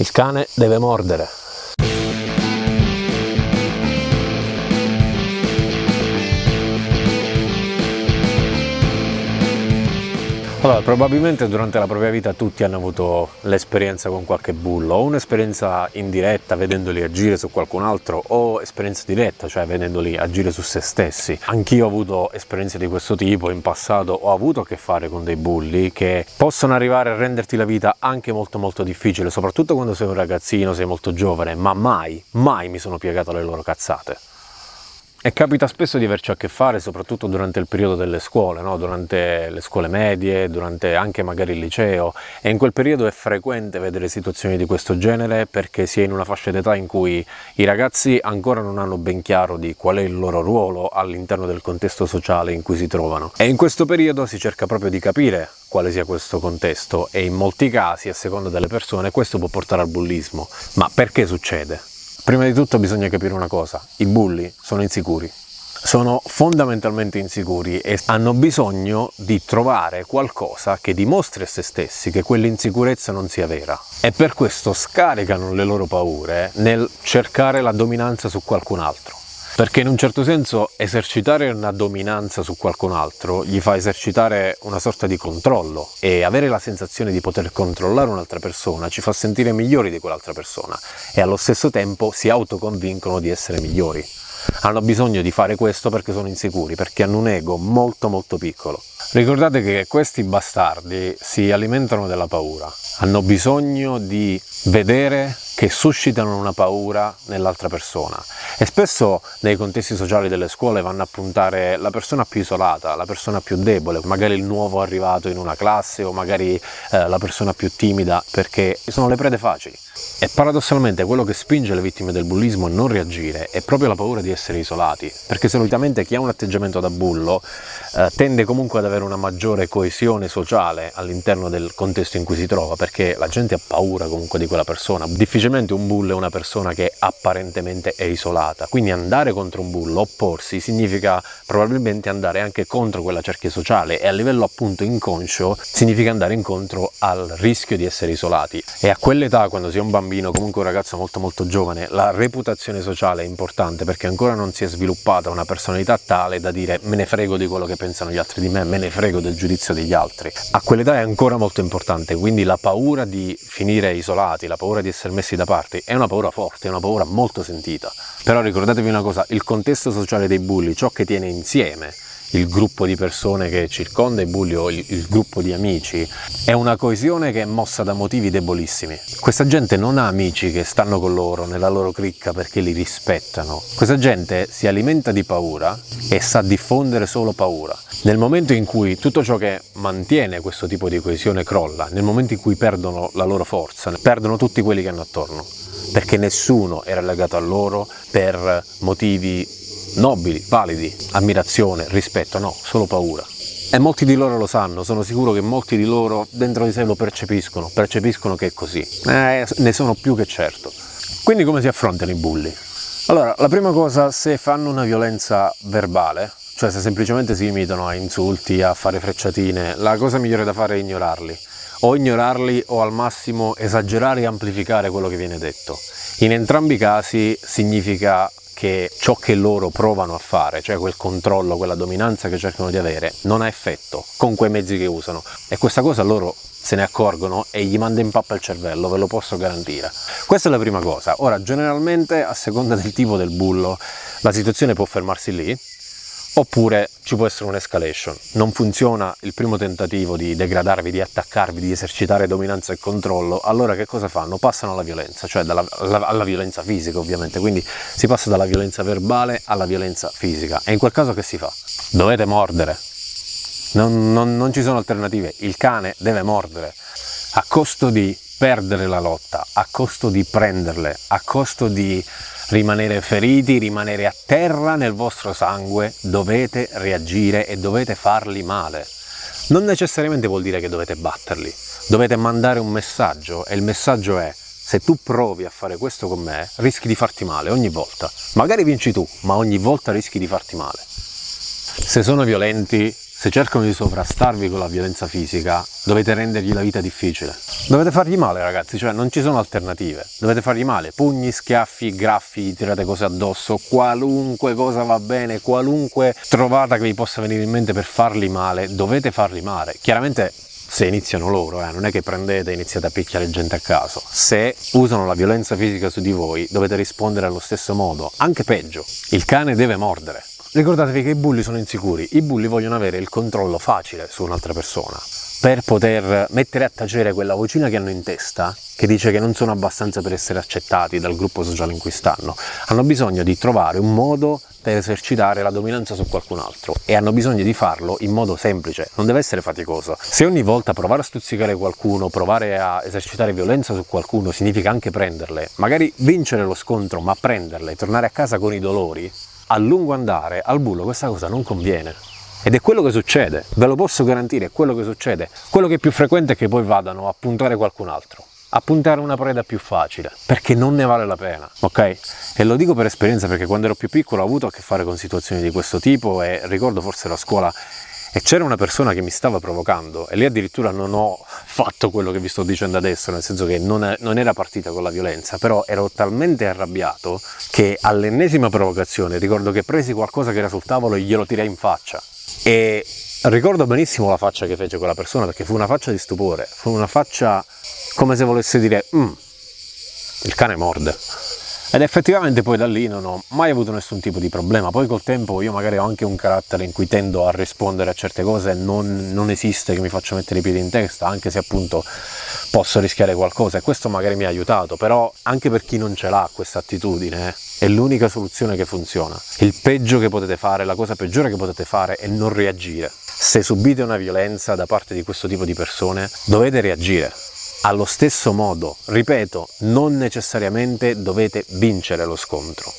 Il cane deve mordere. Allora, probabilmente durante la propria vita tutti hanno avuto l'esperienza con qualche bullo, o un'esperienza indiretta vedendoli agire su qualcun altro, o esperienza diretta, cioè vedendoli agire su se stessi. Anch'io ho avuto esperienze di questo tipo in passato, ho avuto a che fare con dei bulli che possono arrivare a renderti la vita anche molto difficile, soprattutto quando sei un ragazzino, sei molto giovane, ma mai mi sono piegato alle loro cazzate. E capita spesso di averci a che fare soprattutto durante il periodo delle scuole, no? Durante le scuole medie, durante anche magari il liceo, e in quel periodo è frequente vedere situazioni di questo genere perché si è in una fascia d'età in cui i ragazzi ancora non hanno ben chiaro di qual è il loro ruolo all'interno del contesto sociale in cui si trovano, e in questo periodo si cerca proprio di capire quale sia questo contesto, e in molti casi, a seconda delle persone, questo può portare al bullismo. Ma perché succede? Prima di tutto bisogna capire una cosa: i bulli sono insicuri, sono fondamentalmente insicuri e hanno bisogno di trovare qualcosa che dimostri a se stessi che quell'insicurezza non sia vera, e per questo scaricano le loro paure nel cercare la dominanza su qualcun altro. Perché in un certo senso esercitare una dominanza su qualcun altro gli fa esercitare una sorta di controllo, e avere la sensazione di poter controllare un'altra persona ci fa sentire migliori di quell'altra persona, e allo stesso tempo si autoconvincono di essere migliori. Hanno bisogno di fare questo perché sono insicuri, perché hanno un ego molto piccolo. Ricordate che questi bastardi si alimentano della paura, hanno bisogno di vedere che suscitano una paura nell'altra persona, e spesso nei contesti sociali delle scuole vanno a puntare la persona più isolata, la persona più debole, magari il nuovo arrivato in una classe, o magari la persona più timida, perché sono le prede facili. E paradossalmente quello che spinge le vittime del bullismo a non reagire è proprio la paura di essere isolati, perché solitamente chi ha un atteggiamento da bullo tende comunque ad avere una maggiore coesione sociale all'interno del contesto in cui si trova, perché la gente ha paura comunque di quella persona. Difficilmente un bullo è una persona che apparentemente è isolata, quindi andare contro un bullo, opporsi, significa probabilmente andare anche contro quella cerchia sociale, e a livello appunto inconscio significa andare incontro al rischio di essere isolati. E a quell'età, quando si è un bambino, comunque un ragazzo molto giovane, la reputazione sociale è importante, perché ancora non si è sviluppata una personalità tale da dire me ne frego di quello che pensano gli altri di me, me ne frego del giudizio degli altri. A quell'età è ancora molto importante, quindi la paura di finire isolati, la paura di essere messi da parte è una paura forte, è una paura molto sentita. Però ricordatevi una cosa: il contesto sociale dei bulli, ciò che tiene insieme il gruppo di persone che circonda i bulli, o il gruppo di amici, è una coesione che è mossa da motivi debolissimi. Questa gente non ha amici che stanno con loro nella loro cricca perché li rispettano. Questa gente si alimenta di paura e sa diffondere solo paura. Nel momento in cui tutto ciò che mantiene questo tipo di coesione crolla, nel momento in cui perdono la loro forza, perdono tutti quelli che hanno attorno, perché nessuno era legato a loro per motivi nobili, validi, ammirazione, rispetto, no, solo paura. E molti di loro lo sanno, sono sicuro che molti di loro dentro di sé lo percepiscono che è così. Ne sono più che certo. Quindi come si affrontano i bulli? Allora, la prima cosa, se fanno una violenza verbale, cioè se semplicemente si limitano a insulti, a fare frecciatine, la cosa migliore da fare è ignorarli, o al massimo esagerare e amplificare quello che viene detto. In entrambi i casi significa che ciò che loro provano a fare, cioè quel controllo, quella dominanza che cercano di avere, non ha effetto con quei mezzi che usano, e questa cosa loro se ne accorgono e gli manda in pappa il cervello, ve lo posso garantire. Questa è la prima cosa. Ora, generalmente, a seconda del tipo del bullo, la situazione può fermarsi lì, oppure ci può essere un'escalation. Non funziona il primo tentativo di degradarvi, di attaccarvi, di esercitare dominanza e controllo, allora che cosa fanno? Passano alla violenza, cioè alla violenza fisica ovviamente, quindi si passa dalla violenza verbale alla violenza fisica. E in quel caso che si fa? Dovete mordere, non ci sono alternative, il cane deve mordere, a costo di perdere la lotta, a costo di prenderle, a costo di rimanere feriti, rimanere a terra nel vostro sangue. Dovete reagire e dovete farli male. Non necessariamente vuol dire che dovete batterli, dovete mandare un messaggio, e il messaggio è: se tu provi a fare questo con me rischi di farti male ogni volta, magari vinci tu, ma ogni volta rischi di farti male. Se sono violenti, Se cercano di sovrastarvi con la violenza fisica, dovete rendergli la vita difficile. Dovete fargli male, ragazzi, cioè non ci sono alternative. Dovete fargli male, pugni, schiaffi, graffi, tirate cose addosso, qualunque cosa va bene, qualunque trovata che vi possa venire in mente per farli male, dovete farli male. Chiaramente se iniziano loro, non è che prendete e iniziate a picchiare gente a caso. Se usano la violenza fisica su di voi, dovete rispondere allo stesso modo, anche peggio. Il cane deve mordere. Ricordatevi che i bulli sono insicuri, i bulli vogliono avere il controllo facile su un'altra persona per poter mettere a tacere quella vocina che hanno in testa che dice che non sono abbastanza per essere accettati dal gruppo sociale in cui stanno. Hanno bisogno di trovare un modo per esercitare la dominanza su qualcun altro e hanno bisogno di farlo in modo semplice, non deve essere faticoso. Se ogni volta provare a stuzzicare qualcuno, provare a esercitare violenza su qualcuno significa anche prenderle, magari vincere lo scontro, ma prenderle, tornare a casa con i dolori, a lungo andare al bullo questa cosa non conviene. Ed è quello che succede, ve lo posso garantire, è quello che succede. Quello che è più frequente è che poi vadano a puntare qualcun altro, a puntare una preda più facile, perché non ne vale la pena, ok? E lo dico per esperienza, perché quando ero più piccolo ho avuto a che fare con situazioni di questo tipo e ricordo forse la scuola e c'era una persona che mi stava provocando e lì addirittura non ho fatto quello che vi sto dicendo adesso, nel senso che non era partita con la violenza, però ero talmente arrabbiato che all'ennesima provocazione ricordo che presi qualcosa che era sul tavolo e glielo tirai in faccia e ricordo benissimo la faccia che fece quella persona, perché fu una faccia di stupore, fu una faccia come se volesse dire il cane morde. Ed effettivamente poi da lì non ho mai avuto nessun tipo di problema. Poi col tempo io magari ho anche un carattere in cui tendo a rispondere a certe cose, non esiste che mi faccio mettere i piedi in testa, anche se appunto posso rischiare qualcosa, e questo magari mi ha aiutato. Però anche per chi non ce l'ha questa attitudine è l'unica soluzione che funziona. Il peggio che potete fare, la cosa peggiore che potete fare è non reagire. Se subite una violenza da parte di questo tipo di persone dovete reagire allo stesso modo, ripeto, non necessariamente dovete vincere lo scontro,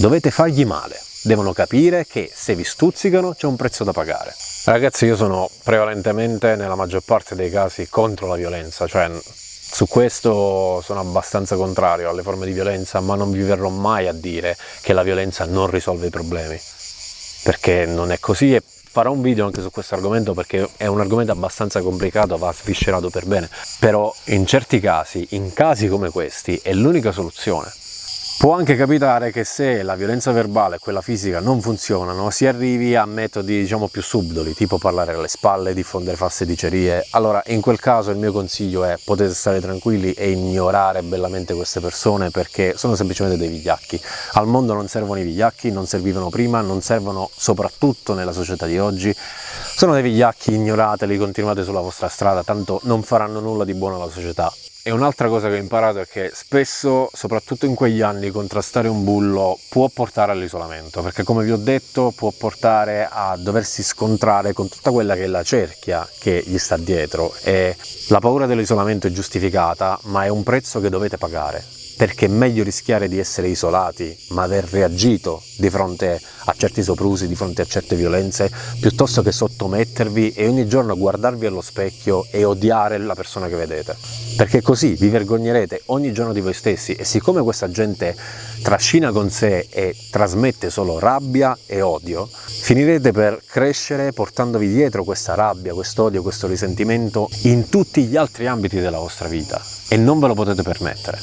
dovete fargli male, devono capire che se vi stuzzicano c'è un prezzo da pagare. Ragazzi, io sono prevalentemente, nella maggior parte dei casi, contro la violenza, cioè su questo sono abbastanza contrario alle forme di violenza, ma non vi verrò mai a dire che la violenza non risolve i problemi, perché non è così. E farò un video anche su questo argomento perché è un argomento abbastanza complicato, va sviscerato per bene, però in certi casi, in casi come questi, è l'unica soluzione. Può anche capitare che se la violenza verbale e quella fisica non funzionano, si arrivi a metodi diciamo più subdoli, tipo parlare alle spalle, diffondere false dicerie. Allora in quel caso il mio consiglio è: potete stare tranquilli e ignorare bellamente queste persone, perché sono semplicemente dei vigliacchi. Al mondo non servono i vigliacchi, non servivano prima, non servono soprattutto nella società di oggi. Sono dei vigliacchi, ignorateli, continuate sulla vostra strada, tanto non faranno nulla di buono alla società. E un'altra cosa che ho imparato è che spesso, soprattutto in quegli anni, contrastare un bullo può portare all'isolamento, perché come vi ho detto può portare a doversi scontrare con tutta quella che è la cerchia che gli sta dietro, e la paura dell'isolamento è giustificata, ma è un prezzo che dovete pagare, perché è meglio rischiare di essere isolati ma aver reagito di fronte a certi soprusi, di fronte a certe violenze, piuttosto che sottomettervi e ogni giorno guardarvi allo specchio e odiare la persona che vedete, perché così vi vergognerete ogni giorno di voi stessi. E siccome questa gente trascina con sé e trasmette solo rabbia e odio, finirete per crescere portandovi dietro questa rabbia, quest'odio, questo risentimento in tutti gli altri ambiti della vostra vita, e non ve lo potete permettere.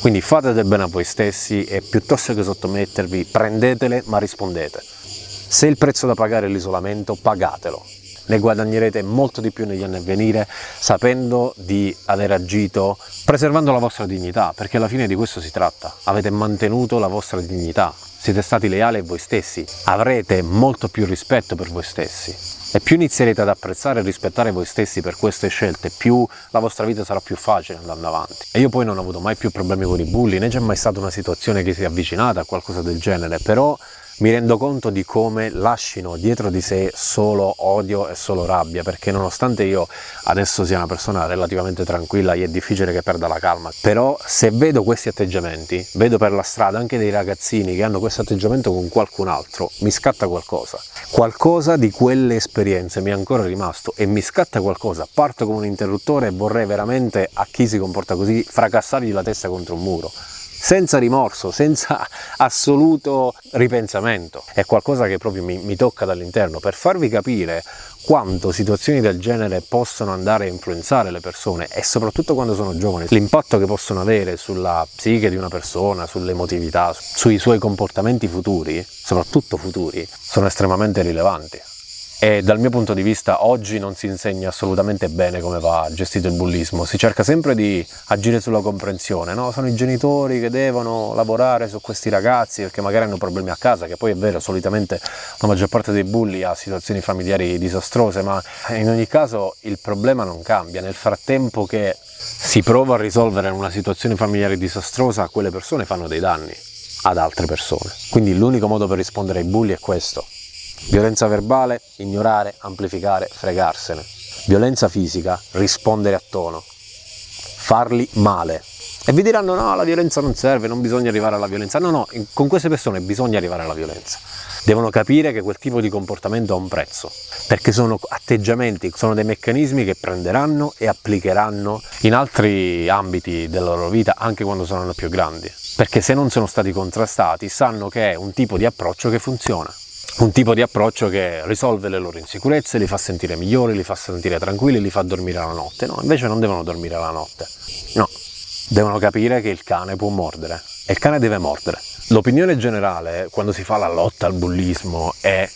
Quindi fate del bene a voi stessi e piuttosto che sottomettervi, prendetele ma rispondete. Se il prezzo da pagare è l'isolamento, pagatelo. Ne guadagnerete molto di più negli anni a venire, sapendo di aver agito, preservando la vostra dignità, perché alla fine di questo si tratta. Avete mantenuto la vostra dignità, siete stati leali a voi stessi, avrete molto più rispetto per voi stessi. E più inizierete ad apprezzare e rispettare voi stessi per queste scelte, più la vostra vita sarà più facile andando avanti. E io poi non ho avuto mai più problemi con i bulli, né c'è mai stata una situazione che si è avvicinata a qualcosa del genere, però mi rendo conto di come lascino dietro di sé solo odio e solo rabbia, perché nonostante io adesso sia una persona relativamente tranquilla, è difficile che perda la calma, però se vedo questi atteggiamenti, vedo per la strada anche dei ragazzini che hanno questo atteggiamento con qualcun altro, mi scatta qualcosa di quelle esperienze mi è ancora rimasto e mi scatta qualcosa, parto come un interruttore e vorrei veramente, a chi si comporta così, fracassargli la testa contro un muro. senza rimorso, senza assoluto ripensamento. È qualcosa che proprio mi tocca dall'interno, per farvi capire quanto situazioni del genere possono andare a influenzare le persone, e soprattutto quando sono giovani, l'impatto che possono avere sulla psiche di una persona, sull'emotività, sui suoi comportamenti futuri, soprattutto futuri, sono estremamente rilevanti. E dal mio punto di vista oggi non si insegna assolutamente bene come va gestito il bullismo, si cerca sempre di agire sulla comprensione, no? Sono i genitori che devono lavorare su questi ragazzi perché magari hanno problemi a casa, che poi è vero, solitamente la maggior parte dei bulli ha situazioni familiari disastrose, ma in ogni caso il problema non cambia. Nel frattempo che si prova a risolvere una situazione familiare disastrosa, quelle persone fanno dei danni ad altre persone. Quindi l'unico modo per rispondere ai bulli è questo: violenza verbale, ignorare, amplificare, fregarsene. Violenza fisica, rispondere a tono, farli male. E vi diranno no, la violenza non serve, non bisogna arrivare alla violenza. No, con queste persone bisogna arrivare alla violenza. Devono capire che quel tipo di comportamento ha un prezzo, perché sono atteggiamenti, sono dei meccanismi che prenderanno e applicheranno in altri ambiti della loro vita, anche quando saranno più grandi. Perché se non sono stati contrastati, sanno che è un tipo di approccio che funziona. Un tipo di approccio che risolve le loro insicurezze, li fa sentire migliori, li fa sentire tranquilli, li fa dormire la notte. No, invece non devono dormire la notte. No, devono capire che il cane può mordere e il cane deve mordere. L'opinione generale, quando si fa la lotta al bullismo, è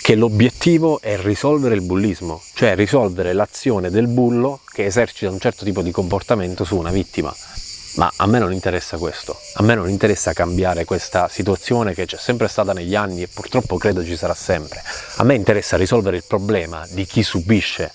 che l'obiettivo è risolvere il bullismo, cioè risolvere l'azione del bullo che esercita un certo tipo di comportamento su una vittima. Ma a me non interessa questo, a me non interessa cambiare questa situazione che c'è sempre stata negli anni e purtroppo credo ci sarà sempre. A me interessa risolvere il problema di chi subisce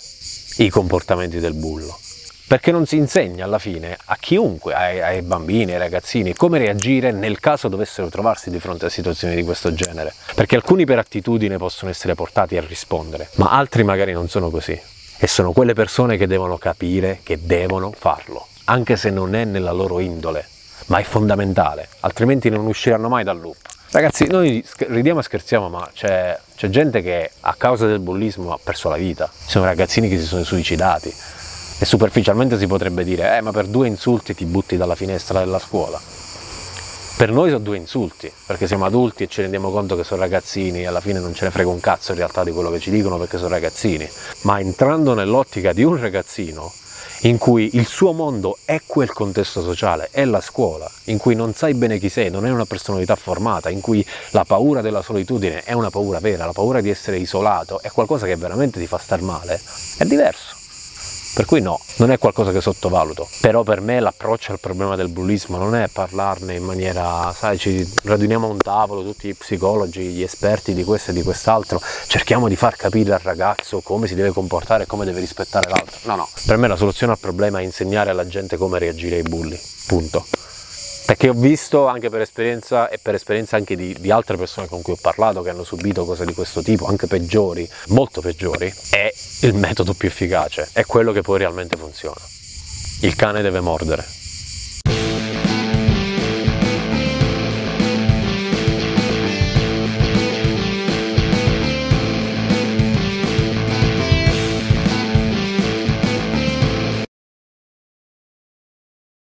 i comportamenti del bullo, perché non si insegna alla fine a chiunque, ai bambini, ai ragazzini, come reagire nel caso dovessero trovarsi di fronte a situazioni di questo genere, perché alcuni per attitudine possono essere portati a rispondere, ma altri magari non sono così, e sono quelle persone che devono capire che devono farlo, anche se non è nella loro indole, ma è fondamentale, altrimenti non usciranno mai dal loop. Ragazzi, noi ridiamo e scherziamo, ma c'è gente che a causa del bullismo ha perso la vita, ci sono ragazzini che si sono suicidati, e superficialmente si potrebbe dire ma per due insulti ti butti dalla finestra della scuola. Per noi sono due insulti, perché siamo adulti e ci rendiamo conto che sono ragazzini e alla fine non ce ne frega un cazzo in realtà di quello che ci dicono, perché sono ragazzini. Ma entrando nell'ottica di un ragazzino in cui il suo mondo è quel contesto sociale, è la scuola, in cui non sai bene chi sei, non è una personalità formata, in cui la paura della solitudine è una paura vera, la paura di essere isolato è qualcosa che veramente ti fa star male, è diverso. Per cui no, non è qualcosa che sottovaluto, però per me l'approccio al problema del bullismo non è parlarne in maniera, sai, ci raduniamo a un tavolo tutti gli psicologi, gli esperti di questo e di quest'altro, cerchiamo di far capire al ragazzo come si deve comportare e come deve rispettare l'altro. No, per me la soluzione al problema è insegnare alla gente come reagire ai bulli, punto. Perché ho visto anche per esperienza, e per esperienza anche di altre persone con cui ho parlato che hanno subito cose di questo tipo, anche peggiori, molto peggiori, è il metodo più efficace, è quello che poi realmente funziona. Il cane deve mordere.